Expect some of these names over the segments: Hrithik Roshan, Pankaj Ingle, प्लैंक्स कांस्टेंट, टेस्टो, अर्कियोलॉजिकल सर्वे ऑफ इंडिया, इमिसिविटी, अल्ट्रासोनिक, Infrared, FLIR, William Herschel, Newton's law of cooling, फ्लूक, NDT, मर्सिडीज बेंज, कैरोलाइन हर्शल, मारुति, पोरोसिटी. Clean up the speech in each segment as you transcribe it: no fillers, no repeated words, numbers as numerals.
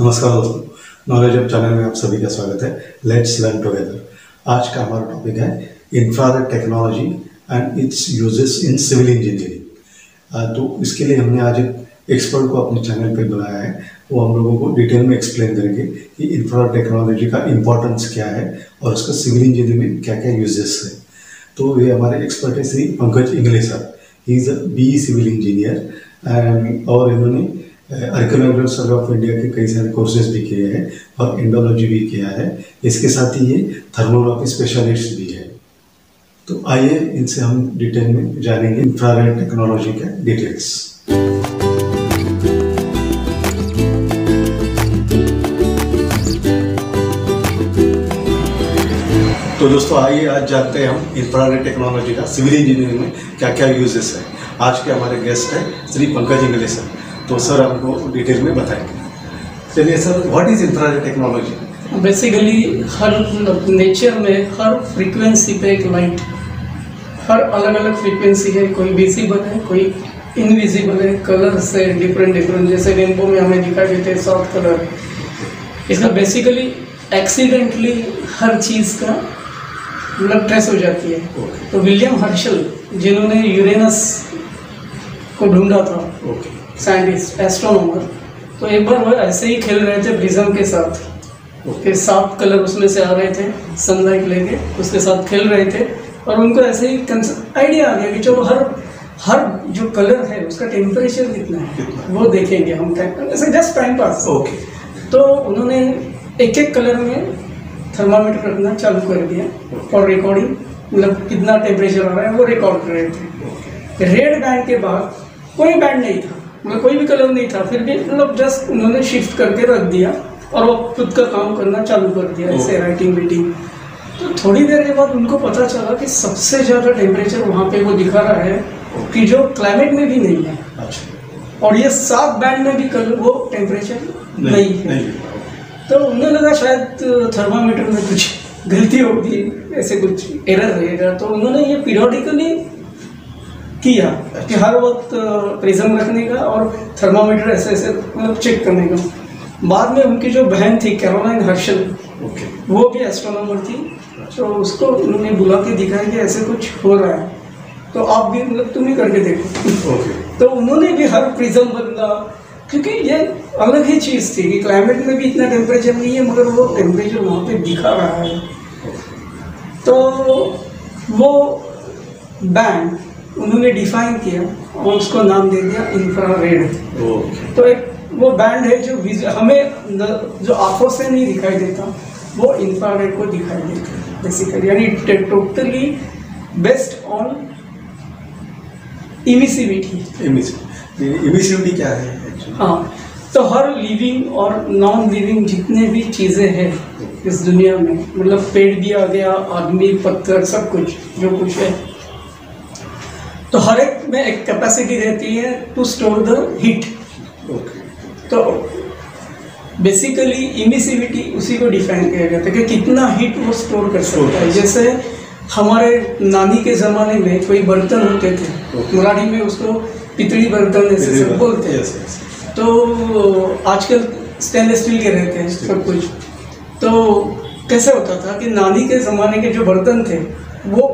नमस्कार दोस्तों, knowledge hub channel में आप सभी का स्वागत है। Let's learn together. आज का हमारा टॉपिक है infrared technology and its uses in civil engineering. तो इसके लिए हमने आज एक एक्सपर्ट को अपने चैनल पे बुलाया है। वो हम लोगों को डिटेल में एक्सप्लेन करेंगे कि इंफ्रारेड टेक्नोलॉजी का इम्पोर्टेंस क्या है और उसका सिविल इंजीनियरिंग में क्या क्या यूजेस है। तो ये हमारे एक्सपर्ट है श्री पंकज इंगले साहब। He is BE civil engineer और इन्होंने अर्कियोलॉजिकल सर्वे ऑफ इंडिया के कई सारे कोर्सेज भी किए हैं और इंडोलॉजी भी किया है। इसके साथ ही ये थर्मोलॉजी स्पेशलिस्ट भी है। तो आइए इनसे हम डिटेल में जानेंगे इंफ्रारेड टेक्नोलॉजी का डिटेल्स। तो दोस्तों आइए आज जानते हैं हम इंफ्रारेड टेक्नोलॉजी का सिविल इंजीनियरिंग में क्या क्या यूजेस है। आज के हमारे गेस्ट हैं श्री पंकज इंगले सर। तो सर हमको डिटेल में बताएंगे। चलिए sir, what is infrared technology? Basically हर नेचर में हर फ्रीक्वेंसी पे एक लाइट, हर अलग अलग फ्रीक्वेंसी है, कोई विजिबल है कोई इनविजिबल है, कलर से डिफरेंट। जैसे रेनबो में हमें दिखाई देते हैं सॉफ्ट कलर। इसका बेसिकली एक्सीडेंटली हर चीज़ का मतलब ट्रेस हो जाती है। तो विलियम हर्शल जिन्होंने यूरेनस को ढूंढा था, साइंटिस्ट एस्ट्रोनॉमर, तो एक बार वो ऐसे ही खेल रहे थे प्रिज्म के साथ, फिर साफ कलर उसमें से आ रहे थे, सनलाइट लेके उसके साथ खेल रहे थे और उनको ऐसे ही आइडिया आ गया कि चलो हर जो कलर है उसका टेम्परेचर कितना है वो देखेंगे हम, ऐसे जस्ट टाइम पास। तो उन्होंने एक एक कलर में थर्मामीटर रखना चालू कर दिया और रिकॉर्डिंग मतलब कितना टेम्परेचर आ रहा है वो रिकॉर्ड कर रहे थे। रेड बैंड के बाद कोई बैंड नहीं था, मैं कोई भी कलर नहीं था, फिर भी मतलब जस्ट उन्होंने शिफ्ट करके रख दिया और वो खुद का काम करना चालू कर दिया, ऐसे राइटिंग मीटिंग। तो थोड़ी देर के बाद उनको पता चला कि सबसे ज़्यादा टेम्परेचर वहाँ पे वो दिखा रहा है कि जो क्लाइमेट में भी नहीं है। अच्छा। और ये 7 बैंड में भी कलर वो टेम्परेचर नहीं है। तो उन्हें लगा शायद थर्मामीटर में कुछ गलती होगी, ऐसे कुछ एरर रहेगा। तो उन्होंने ये पीरियडिकली किया कि हर वक्त प्रिज्म रखने का और थर्मामीटर ऐसे ऐसे मतलब चेक करने का। बाद में उनकी जो बहन थी कैरोलाइन हर्शल, वो भी एस्ट्रोनॉमर थी, तो उसको उन्होंने बुला के दिखाया कि ऐसे कुछ हो रहा है, तो आप भी मतलब तुम ही करके देखो। तो उन्होंने भी हर प्रिज्म बदला, क्योंकि ये अलग ही चीज़ थी कि क्लाइमेट में भी इतना टेम्परेचर नहीं है मगर वो टेम्परेचर वहाँ पर दिखा रहा है। तो वो बैंड उन्होंने डिफाइन किया और उसको नाम दे दिया इंफ्रारेड। तो एक वो बैंड है जो हमें जो आंखों से नहीं दिखाई देता वो इंफ्रारेड को दिखाई देता है बेसिकली, यानी totally based on इमिसिविटी। इमिसिविटी क्या है? हाँ, तो हर लिविंग और नॉन लिविंग जितने भी चीज़ें हैं इस दुनिया में, मतलब पेड़ भी आ गया, आदमी, पत्थर, सब कुछ जो कुछ है, तो हर एक में एक कैपेसिटी रहती है टू स्टोर द हीट। तो बेसिकली इमिसिविटी उसी को डिफाइन किया जाता है कि कितना हीट वो स्टोर कर सकता है। जैसे हमारे नानी के ज़माने में कोई बर्तन होते थे, मराठी में उसको पितली बर्तन ऐसे सब बोलते हैं। तो आजकल स्टेनलेस स्टील के रहते हैं सब कुछ। तो कैसे होता था कि नानी के ज़माने के जो बर्तन थे वो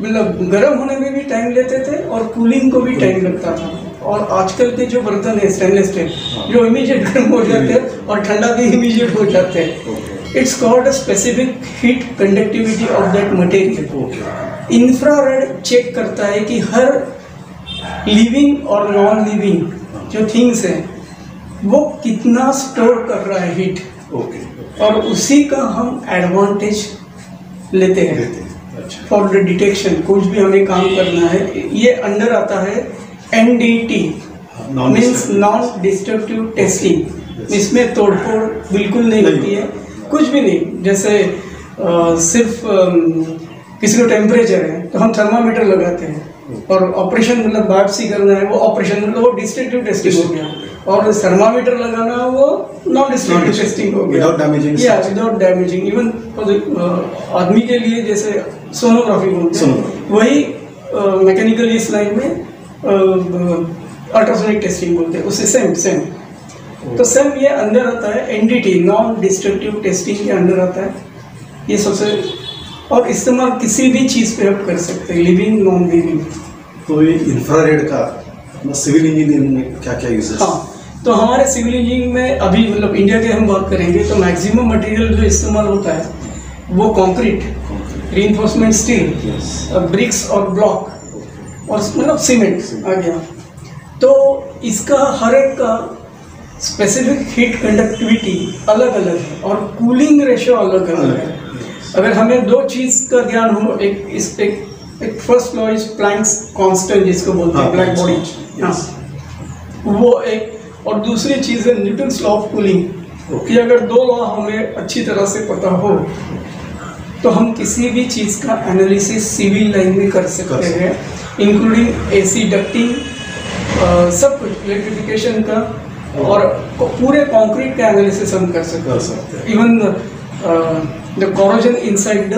मतलब गर्म होने में भी टाइम लेते थे और कूलिंग को भी टाइम लगता था। और आजकल के जो बर्तन है स्टेनलेस स्टील जो इमीडिएट गर्म हो जाते हैं और ठंडा भी इमीडिएट हो जाते हैं। It's called a specific heat conductivity of that material. Infrared check करता है कि हर लिविंग और नॉन लिविंग जो थिंग्स हैं वो कितना स्टोर कर रहा है हीट, और उसी का हम एडवांटेज लेते हैं फॉर द डिटेक्शन। कुछ भी हमें काम करना है, ये अंडर आता है NDT means non destructive testing. इसमें तोड़फोड़ बिल्कुल नहीं होती है, कुछ भी नहीं। जैसे सिर्फ किसी को टेम्परेचर है तो हम थर्मामीटर लगाते हैं, और ऑपरेशन मतलब बायोप्सी करना है वो ऑपरेशन मतलब वो डिस्ट्रक्टिव टेस्टिंग हो गया, और थर्मामीटर लगाना वो नॉन डिस्ट्रक्टिव टेस्टिंग हो गया विदाउट डैमेजिंग। इवन आदमी के लिए जैसे सोनोग्राफी बोलते हैं, वही मैकेनिकल इस लाइन में अल्ट्रासोनिक टेस्टिंग बोलते हैं, उससे सेम। तो सब ये अंदर आता है एनडीटी, नॉन डिस्ट्रक्टिव टेस्टिंग के अंदर आता है ये सबसे, और इस्तेमाल किसी भी चीज़ पे आप कर सकते हैं, लिविंग नॉन लिविंग। तो ये इंफ्रारेड का सिविल इंजीनियरिंग में क्या क्या यूज है? हाँ, तो हमारे सिविल इंजीनियरिंग में अभी मतलब इंडिया के हम बात करेंगे तो मैक्सिमम मटेरियल जो इस्तेमाल होता है वो कॉन्क्रीट, रीइंफोर्समेंट स्टील, ब्रिक्स और ब्लॉक और मतलब सीमेंट आ गया। तो इसका हर एक का स्पेसिफिक हीट कंडक्टिविटी अलग अलग है और कूलिंग रेशियो अलग अलग है। अगर हमें दो चीज़ का ज्ञान हो, एक first law is प्लैंक्स कांस्टेंट जिसको बोलते हैं ब्लैक बॉडी, हाँ वो एक, और दूसरी चीज़ है न्यूटन्स लॉ ऑफ कूलिंग कि अगर दो लॉ हमें अच्छी तरह से पता हो तो हम किसी भी चीज़ का एनालिसिस सिविल लाइन में कर सकते हैं, इंक्लूडिंग एसी डक्टिंग, सब कुछ इलेक्ट्रिफिकेशन का और पूरे कंक्रीट का एनालिसिस हम कर सकते हैं, even the corrosion inside the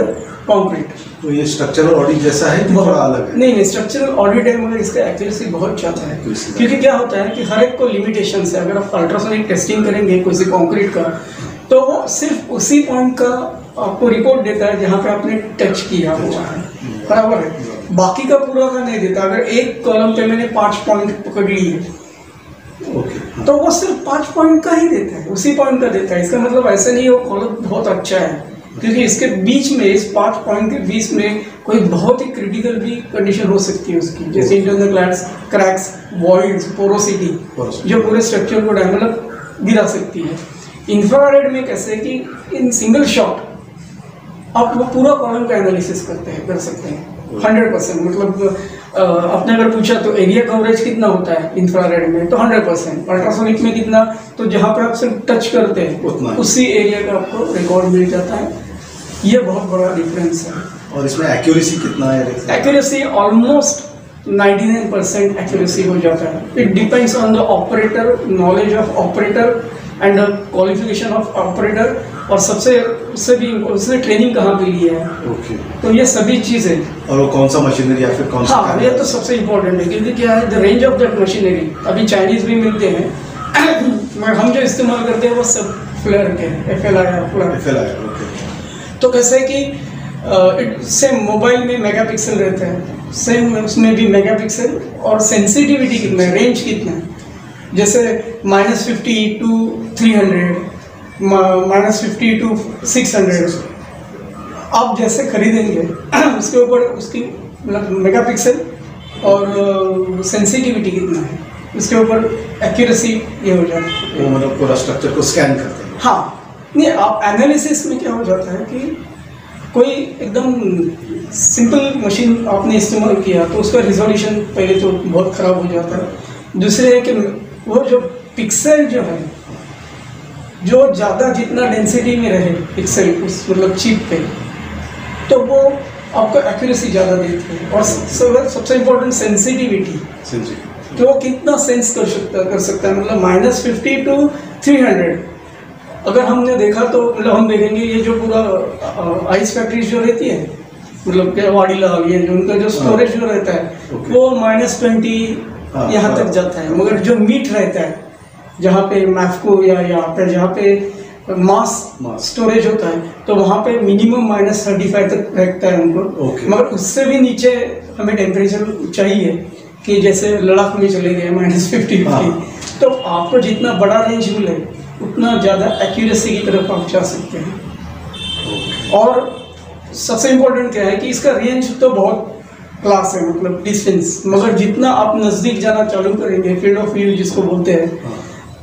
concrete. तो ये स्ट्रक्चरल ऑडिट जैसा है, बहुत अलग है? नहीं, स्ट्रक्चरल ऑडिट है मगर इसका एक्यूरेसी बहुत ज़्यादा है, क्योंकि क्या होता है कि हर एक को लिमिटेशन है। अगर आप अल्ट्रासोनिक टेस्टिंग करेंगे किसी कंक्रीट का तो वो सिर्फ उसी पॉइंट का आपको रिपोर्ट देता है जहाँ पे आपने टच किया हुआ है, बराबर है, बाकी का पूरा का नहीं देता। अगर एक कॉलम पे मैंने 5 पॉइंट पकड़ लिए तो वो सिर्फ 5 पॉइंट का ही देता है, उसी पॉइंट का देता है। इसका मतलब ऐसा नहीं वो कॉलम बहुत अच्छा है, क्योंकि इसके बीच में, इस 5 पॉइंट के बीच में कोई बहुत ही क्रिटिकल भी कंडीशन हो सकती है उसकी, जैसे इंटरनल क्लैट्स, क्रैक्स, वॉइड्स, पोरोसिटी, जो पूरे स्ट्रक्चर को डेवलप गिरा सकती है। इंफ्रारेड में कैसे कि इन सिंगल शॉट आप वो पूरा कॉलम का एनालिसिस करते हैं, कर सकते हैं 100%। मतलब आपने अगर पूछा तो एरिया कवरेज कितना होता है इंफ्रारेड में तो 100%, अल्ट्रासोनिक में कितना, तो जहाँ पर आप सिर्फ टच करते हैं उतना उसी एरिया का आपको रिकॉर्ड मिल जाता है। ये बहुत बड़ा डिफरेंस है। और इसमें एक्यूरेसी कितना है? एक्यूरेसी ऑलमोस्ट 99% एक्यूरेसी हो जाता है। It depends on the operator, knowledge of operator and qualification of operator, और सबसे उससे भी उसने ट्रेनिंग कहाँ पे ली है। ओके, तो ये सभी चीज़ें, और वो कौन सा मशीनरी या फिर कौन सा, हाँ ये तो सबसे इम्पोर्टेंट है, क्योंकि क्या है the range of that machinery. अभी चाइनीज भी मिलते हैं मगर हम जो इस्तेमाल करते हैं वो सब फ्लेयर के हैं, FLIR। ओके, तो कैसे कि सेम मोबाइल में मेगापिक्सल रहते हैं, सेम उसमें भी मेगापिक्सल और सेंसिटिविटी कितना है, रेंज कितना है, जैसे -50 to 300, -50 to 600। आप जैसे खरीदेंगे उसके ऊपर उसकी मतलब मेगापिक्सल और सेंसिटिविटी कितना है, उसके ऊपर एक्यूरेसी ये हो जाती है। वो मतलब पूरा स्ट्रक्चर को स्कैन करते हैं। हाँ, नहीं आप एनालिसिस में क्या हो जाता है कि कोई एकदम सिंपल मशीन आपने इस्तेमाल किया तो उसका रिजोल्यूशन पहले तो बहुत ख़राब हो जाता है। दूसरे है कि वो जो पिक्सल जो है, जो ज़्यादा जितना डेंसिटी में रहे पिक्सल उस मतलब चिप पे, तो वो आपको एक्यूरेसी ज़्यादा देती है। और सबसे इम्पोर्टेंट सेंसिटिविटी, तो वो कितना सेंस कर सकता है, मतलब -50 to 300। अगर हमने देखा तो मतलब हम देखेंगे ये जो पूरा आइस फैक्ट्री जो रहती है, मतलब वाडीला, ये जो उनका जो स्टोरेज जो रहता है वो -20 यहाँ तक जाता है। मगर जो मीट रहता है जहाँ पे मैफको या यहाँ पे जहाँ पे मास स्टोरेज होता है तो वहाँ पे मिनिमम -35 तक रहता है उनको। मगर उससे भी नीचे हमें टेम्परेचर चाहिए कि जैसे लद्दाख में चले गए -50 की, तो आपको जितना बड़ा रेंज मिले उतना ज़्यादा एक्यूरेसी की तरफ पहुँचा सकते हैं। और सबसे इम्पोर्टेंट क्या है कि इसका रेंज तो बहुत क्लास है, मतलब डिस्टेंस, मगर जितना आप नज़दीक जाना चालू करेंगे, फील्ड ऑफ व्यू जिसको बोलते हैं,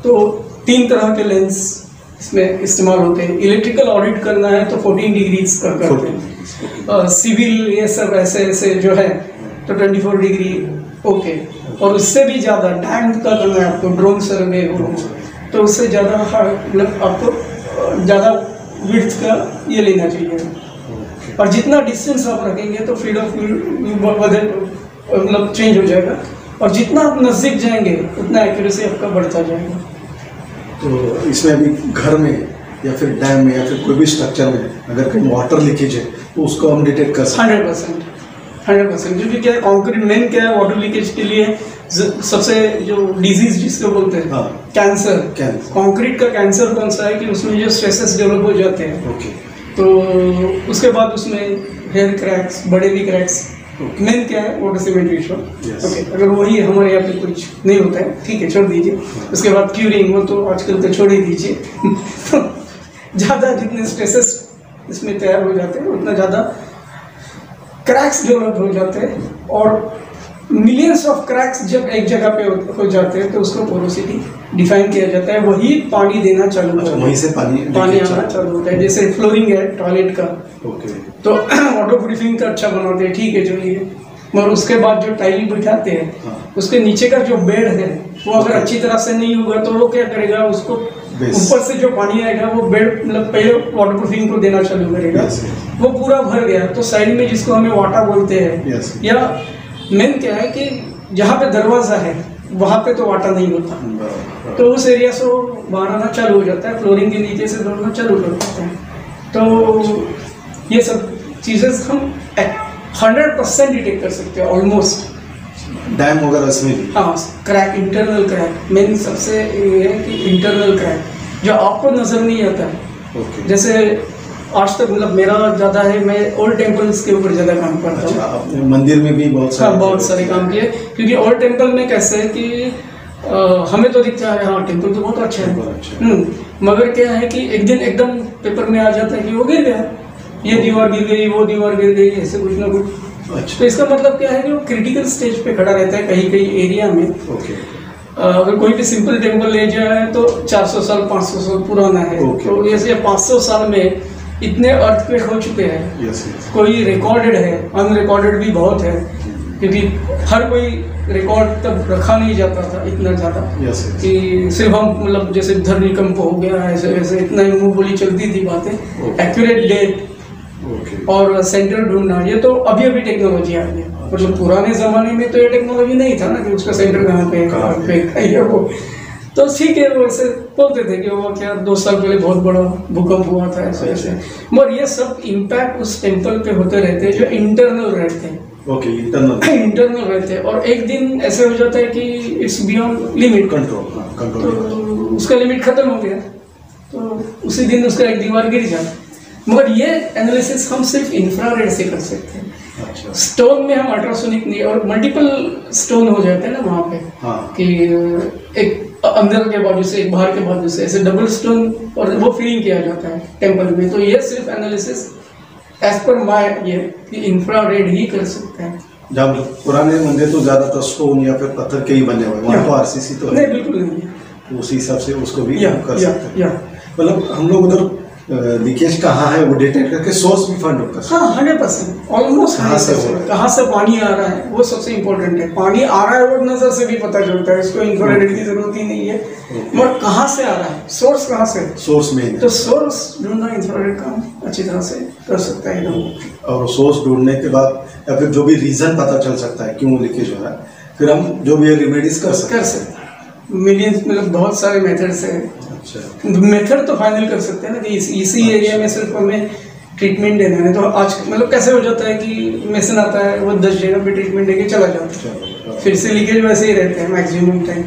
तो 3 तरह के लेंस इसमें इस्तेमाल होते हैं। इलेक्ट्रिकल ऑडिट करना है तो 14 डिग्रीज का करते हैं, सिविल ये सब ऐसे ऐसे जो है तो 24 डिग्री ओके, और उससे भी ज़्यादा टैंक का करना है आपको, ड्रोन सर्वे हो तो उससे ज़्यादा मतलब आपको ज़्यादा विड्थ का ये लेना चाहिए। और जितना डिस्टेंस आप रखेंगे तो फील्ड ऑफ मतलब चेंज हो जाएगा, और जितना आप नज़दीक जाएंगे उतना एक्यूरेसी आपका बढ़ता जाएगा। तो इसमें अभी घर में या फिर डैम में या फिर कोई भी स्ट्रक्चर में अगर कहीं वाटर लीकेज है तो उसको हम डिटेक्ट कर सकते हैं 100%। क्योंकि क्या है, कॉन्क्रीट मेन क्या है, वाटर लीकेज के लिए सबसे जो डिजीज जिसको बोलते हैं कैंसर, कंक्रीट का कैंसर कौन सा है कि उसमें जो स्ट्रेसेस डेवलप हो जाते हैं तो उसके बाद उसमें हेयर क्रैक्स, बड़े भी क्रैक्स, मेन क्या है वाटर सीमेंट रेशियो, अगर वही हमारे यहाँ पे कुछ नहीं होता है ठीक है छोड़ दीजिए। उसके बाद क्यूरिंग वो तो आजकल तो छोड़ ही दीजिए तो ज़्यादा जितने स्ट्रेसेस इसमें तैयार हो जाते हैं उतना ज़्यादा क्रैक्स डेवलप हो जाते हैं, और मिलियंस ऑफ क्रैक्स जब एक जगह पे हो जाते हैं तो उसको पोरोसिटी डिफाइन किया जाता है, वही पानी देना चालू होता है, वहीं से पानी आना चालू होता है। जैसे फ्लोरिंग है टॉयलेट का तो वाटर प्रूफिंग का अच्छा बनाते हैं ठीक है चलिए, मगर उसके बाद जो टाइल बिठाते हैं उसके नीचे का जो बेड है वो अगर अच्छी तरह से नहीं होगा तो वो क्या करेगा, उसको ऊपर से जो पानी आएगा वो बेड मतलब पहले वाटर प्रूफिंग को देना चालू करेगा, वो पूरा भर गया तो साइड में जिसको हमें वाटा बोलते हैं, या मेन क्या है कि जहाँ पे दरवाज़ा है वहाँ पे तो वाटा नहीं होता तो उस एरिया से बाहर आना चालू हो जाता है, फ्लोरिंग के नीचे से दौड़ना चालू कर देते हैं। तो ये सब चीज़ें हम 100% डिटेक्ट कर सकते हैं ऑलमोस्ट, डैम वगैरह उसमें भी क्रैक, इंटरनल क्रैक मेन सबसे ये है कि इंटरनल क्रैक जो आपको नज़र नहीं आता है। जैसे आज तक मतलब मेरा ज़्यादा है, मैं ओल्ड टेम्पल्स के ऊपर ज़्यादा काम करता हूँ। अच्छा, मंदिर में भी बहुत सारे काम किए, क्योंकि ओल्ड टेम्पल में कैसे है कि हमें तो दिखता है हाँ टेम्पल तो बहुत अच्छा है, मगर क्या है कि एक दिन एकदम पेपर में आ जाता है कि वो गिर गया, ये दीवार गिर गई, वो दीवार गिर गई, ऐसे कुछ ना कुछ। अच्छा, तो इसका मतलब क्या है कि वो क्रिटिकल स्टेज पर खड़ा रहता है कहीं कहीं एरिया में। ओके, अगर कोई भी सिंपल टेम्पल ले जाए तो 400 साल 500 साल पुराना है, तो जैसे 500 साल में इतने अर्थक्वेक हो चुके हैं। कोई रिकॉर्डेड है, अनरिकॉर्डेड भी बहुत है, क्योंकि हर कोई रिकॉर्ड तब रखा नहीं जाता था इतना ज़्यादा कि सिर्फ हम मतलब जैसे धरनीकंप हो गया ऐसे वैसे इतना ही मुँह बोली चलती थी बातें। एक्यूरेट डेट और सेंटर ढूंढना ये तो अभी अभी टेक्नोलॉजी आ गई, मतलब पुराने ज़माने में तो ये टेक्नोलॉजी नहीं था ना कि उसका सेंटर कहाँ पे है। वो तो ठीक है, वो ऐसे बोलते थे कि वो क्या 2 साल पहले बहुत बड़ा भूकंप हुआ था ऐसे ऐसे, मगर ये सब इम्पैक्ट उस टेम्पल पे होते रहते हैं जो इंटरनल रहते हैं। इंटरनल रहते हैं, और एक दिन ऐसे हो जाता है कि इट्स बियॉन्ड लिमिट, कंट्रोल तो उसका लिमिट खत्म हो गया, तो उसी दिन उसका एक दीवार गिर जाए। मगर ये एनालिसिस हम सिर्फ इंफ्रारेड से कर सकते हैं। अच्छा, स्टोन में हम अल्ट्रासोनिक नहीं, और मल्टीपल स्टोन हो जाते हैं ना वहाँ पे कि एक अंदर के बाजू से एक बाहर के बाजू से ऐसे डबल स्टोन, और वो फीलिंग किया जाता है टेम्पल में। तो ये सिर्फ एनालिसिस एज पर माय ये कि इंफ्रारेड ही कर सकते हैं। जब पुराने मंदिर तो ज़्यादातर स्टोन या फिर पत्थर के ही बने हुए, वहाँ तो आरसीसी तो नहीं, बिल्कुल नहीं, उसी हिसाब से उसको भी कर सकते हैं। मतलब हम लोग उधर लीकेज कहाँ है वो डिटेक्ट करके सोर्स भी फाइंड आउट कर सकते हैं। 100% ऑलमोस्ट कहाँ से पानी आ रहा है वो सबसे इम्पोर्टेंट है। पानी आ रहा है वो नज़र से भी पता चलता है, इसको इंफ्रारेड की जरूरत ही नहीं है, मगर कहाँ से आ रहा है, सोर्स कहाँ से, सोर्स में तो सोर्स ढूंढना इंफ्रारेड काम अच्छी तरह से कर सकता है। और सोर्स ढूंढने के बाद या फिर जो भी रीज़न पता चल सकता है क्यों लीकेज हो रहा है, फिर हम जो भी रेमेडीज कर सकते हैं। मिलियंस मतलब बहुत सारे मेथड्स हैं। मेथड तो फाइनल कर सकते हैं ना कि इसी एरिया में सिर्फ हमें ट्रीटमेंट देना है। तो आज मतलब कैसे हो जाता है कि मेसन आता है, वो 10 जगह पे ट्रीटमेंट लेके चला जाता है, फिर से लीकेज वैसे ही रहते हैं मैक्सिमम टाइम।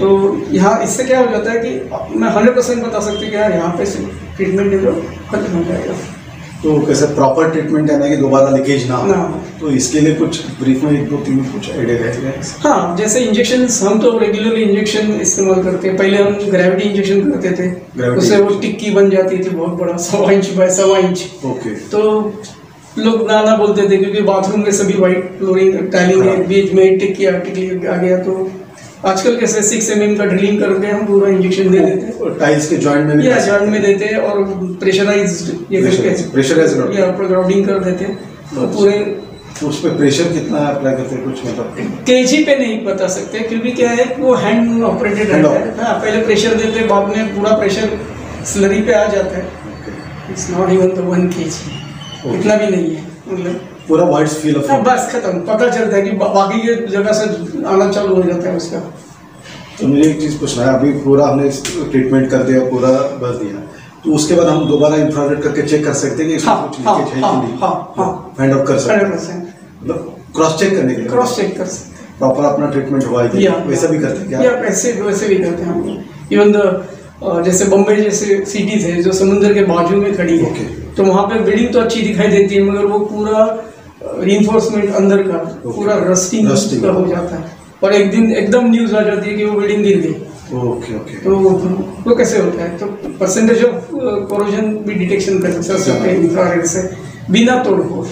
तो यहाँ इससे क्या हो जाता है कि मैं 100% बता सकती हूँ कि यार यहाँ पे सिर्फ ट्रीटमेंट दे दो खत्म हो जाएगा। तो कैसे प्रॉपर ट्रीटमेंट देना है कि दोबारा लीकेज ना हो, तो इसके लिए कुछ ब्रीफ में 1-2-3 कुछ आइडिया रहते हैं। हाँ, जैसे इंजेक्शन हम तो रेगुलरली इंजेक्शन इस्तेमाल करते हैं। पहले हम ग्रेविटी इंजेक्शन करते थे, उससे वो टिक्की बन जाती थी बहुत बड़ा 1.25 इंच बाय 1.25 इंच। तो लोग नाना बोलते थे क्योंकि बाथरूम में सभी वाइट फ्लोरिंग टाइलिंग है, बीच में टिक्की आ गया। तो आजकल कैसे 6 mm का ड्रिलिंग करके हम पूरा इंजेक्शन दे देते हैं, टाइल्स के जॉइंट में भी जॉइंट में देते हैं, और प्रेशराइज कर देते हैं। तो पूरे उस पे प्रेशर कितना अप्लाई करते हैं कुछ मतलब केजी पे नहीं बता सकते, क्योंकि क्या है वो हैंड ऑपरेटेड है। पहले प्रेशर देते हैं, बाद में पूरा प्रेशर स्लरी पे आ जाता है। It's not even the 1 kg, इतना भी नहीं है, मतलब पूरा वाइट फील ऑफ बस खत्म पता चलता है कि बाकी के जगह से आना चालू हो जाता है उसका। तो मुझे एक चीज़ पूछना है, अभी पूरा हमने ट्रीटमेंट कर दिया, पूरा भर दिया, तो उसके बाद हम दोबारा इंफ्रारेड करके चेक कर सकते हैं कि इसमें कुछ लीकेज है कि नहीं, फाइंड आउट कर सकते हैं, मतलब क्रॉस चेक करने के लिए क्रॉस चेक कर सकते हैं। प्रॉपर अपना ट्रीटमेंट हुआ है वैसा भी करते हैं क्या? वैसे भी करते हैं हम। इवन जैसे बम्बई जैसे सिटीज है जो समुद्र के बाजू में खड़ी है तो वहाँ पे बिल्डिंग तो अच्छी दिखाई देती है मगर वो पूरा रिइंफोर्समेंट अंदर का पूरा रस्टिंग का हो जाता है और एक दिन एकदम न्यूज़ आ जाती है कि वो बिल्डिंग गिर गई। ओके तो कैसे होता है? तो परसेंटेज ऑफ कोरोजन भी डिटेक्शन कर सकते हैं इंफ्रारेड से बिना तोड़ फोड़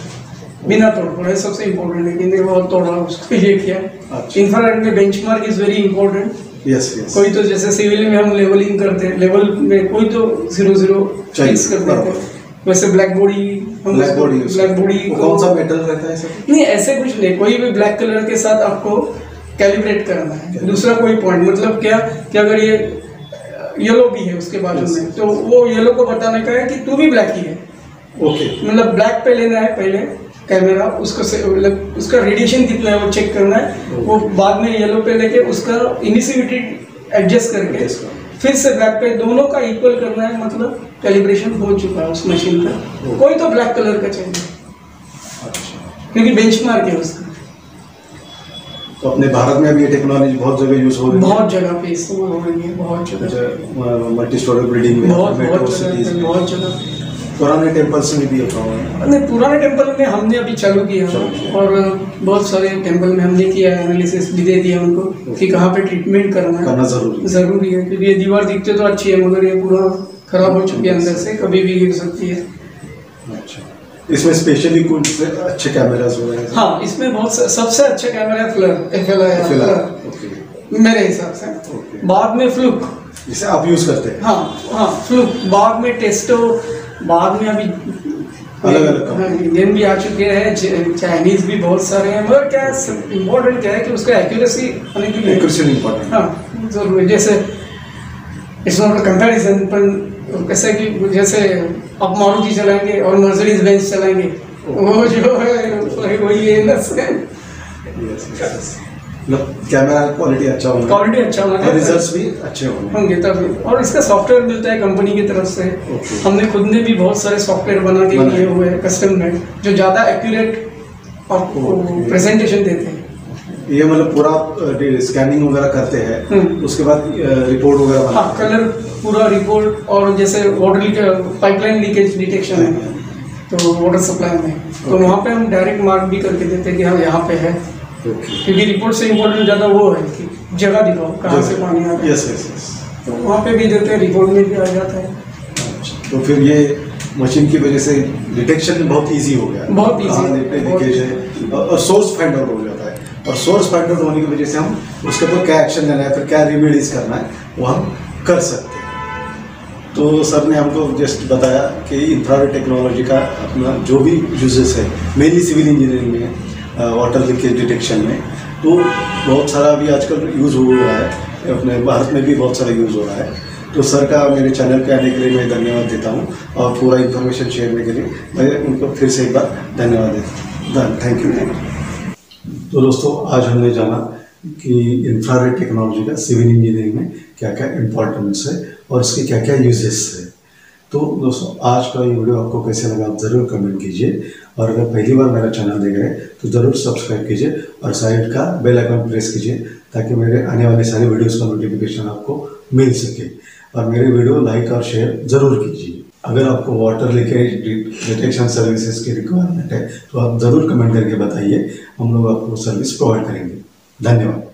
है सबसे इम्पोर्टेंट है कि वो तोड़ा उसको ये किया। इंफ्रारेड में benchmark is very important. Yes कोई तो जैसे सिविल में हम लेवलिंग करते हैं, लेवल में कोई तो 0-0 फिक्स कर देते हैं, वैसे ब्लैक बॉडी कौन सा मेटल रहता है सर? नहीं ऐसे कुछ नहीं, कोई भी ब्लैक कलर के साथ आपको कैलिब्रेट करना है। दूसरा कोई पॉइंट मतलब क्या कि अगर ये येलो भी है उसके बाजू में तो वो येलो को बताने का है कि तू भी ब्लैक ही है। मतलब ब्लैक पे लेना है पहले कैमरा, उसको मतलब उसका रेडिएशन कितना है वो चेक करना है, वो बाद में येलो पे लेके उसका इमिसिविटी एडजस्ट करके फिर से ब्लैक पे दोनों का इक्वल करना है। मतलब कैलिब्रेशन हो चुका है उस मशीन का। कोई तो ब्लैक कलर का चाहिए क्योंकि बेंचमार्क है उसका। तो अपने भारत में भी ये टेक्नोलॉजी बहुत जगह यूज हो रही है, बहुत जगह पे इस्तेमाल हो रही है, बहुत जगह मल्टी स्टोरी बिल्डिंग में, बहुत जगह पुराने टेम्पल्स में भी होता है। नहीं पुराने टेम्पल में हमने अभी चालू किया और बहुत सारे टेम्पल में हमने किया है, एनालिसिस भी दे दिया उनको कि कहाँ पे ट्रीटमेंट करना जरूरी है क्योंकि ये दीवार दिखते तो अच्छी है मगर ये पूरा खराब हो चुकी है अंदर से, कभी भी गिर सकती है। अच्छा इसमें स्पेशली कुछ अच्छे कैमरास हो रहे हैं? हाँ इसमें बहुत सबसे अच्छा कैमरा है फ्लर मेरे हिसाब से। बाद में फ्लूक जिसे आप यूज करते हैं? हाँ फ्लूक, बाद में टेस्टो, बाद में अभी अलग इंडियन भी आ चुके हैं, चाइनीज भी बहुत सारे हैं। मगर क्या इम्पोर्टेंट क्या है कि उसका एक्यूरेसी इम्पोर्टेंट। हाँ जरूर, जैसे इट्स नॉट अ कंपेरिजन पर कैसे कि जैसे आप मारुति चलाएंगे और मर्सिडीज बेंज चलाएंगे वो जो है वही है ना। कैमरा क्वालिटी अच्छा होगा, रिजल्ट्स भी अच्छे होंगे तभी। और इसका सॉफ्टवेयर मिलता है कंपनी की तरफ से। हमने खुद ने भी बहुत सारे सॉफ्टवेयर बना के लिए हुए हैं कस्टम मेड जो ज़्यादा एक्यूरेट आपको प्रेजेंटेशन देते हैं। ये मतलब पूरा स्कैनिंग वगैरह करते हैं उसके बाद रिपोर्ट वगैरह। हाँ कलर पूरा रिपोर्ट। और जैसे वाटर पाइपलाइन लीकेज डिटेक्शन है तो वाटर सप्लाई में तो वहाँ पे हम डायरेक्ट मार्क भी करके देते हैं कि हाँ यहाँ पे है क्योंकि रिपोर्ट से इम्पोर्टेंट ज़्यादा वो है कि जगह दिखाओ कहाँ से पानी आ रहा है। यस तो वहाँ पे भी देते हैं, रिपोर्ट में भी आ जाता है। तो फिर ये मशीन की वजह से डिटेक्शन बहुत ईजी हो गया, बहुत ईजी लीकेज है और सोर्स फाइंड आउट हो गया। और सोर्स फाइंड आउट होने की वजह से हम उसके ऊपर क्या एक्शन लेना है, फिर क्या रिमेडीज करना है वो हम कर सकते हैं। तो सर ने हमको जस्ट बताया कि इंफ्रारेड टेक्नोलॉजी का अपना जो भी यूजेस है मेनली सिविल इंजीनियरिंग में, वाटर लीकेज डिटेक्शन में, तो बहुत सारा भी आजकल यूज़ हो रहा है, अपने भारत में भी बहुत सारा यूज़ हो रहा है। तो सर का मेरे चैनल पे आने के लिए मैं धन्यवाद देता हूँ और पूरा इन्फॉर्मेशन शेयर करने के लिए मैं उनको फिर से एक बार धन्यवाद देता हूँ। Thank you. तो दोस्तों आज हमने जाना कि इंफ्रारेड टेक्नोलॉजी का सिविल इंजीनियरिंग में क्या क्या इम्पोर्टेंस है और इसके क्या क्या यूजेस है। तो दोस्तों आज का ये वीडियो आपको कैसे लगा आप ज़रूर कमेंट कीजिए और अगर पहली बार मेरा चैनल देख रहे हैं तो ज़रूर सब्सक्राइब कीजिए और साइड का बेल आइकन प्रेस कीजिए ताकि मेरे आने वाले सारे वीडियोज़ का नोटिफिकेशन आपको मिल सके और मेरे वीडियो लाइक और शेयर ज़रूर कीजिए। अगर आपको वाटर लीकेज डिटेक्शन सर्विसेज की रिक्वायरमेंट है तो आप ज़रूर कमेंट करके बताइए, हम लोग आपको सर्विस प्रोवाइड करेंगे। धन्यवाद।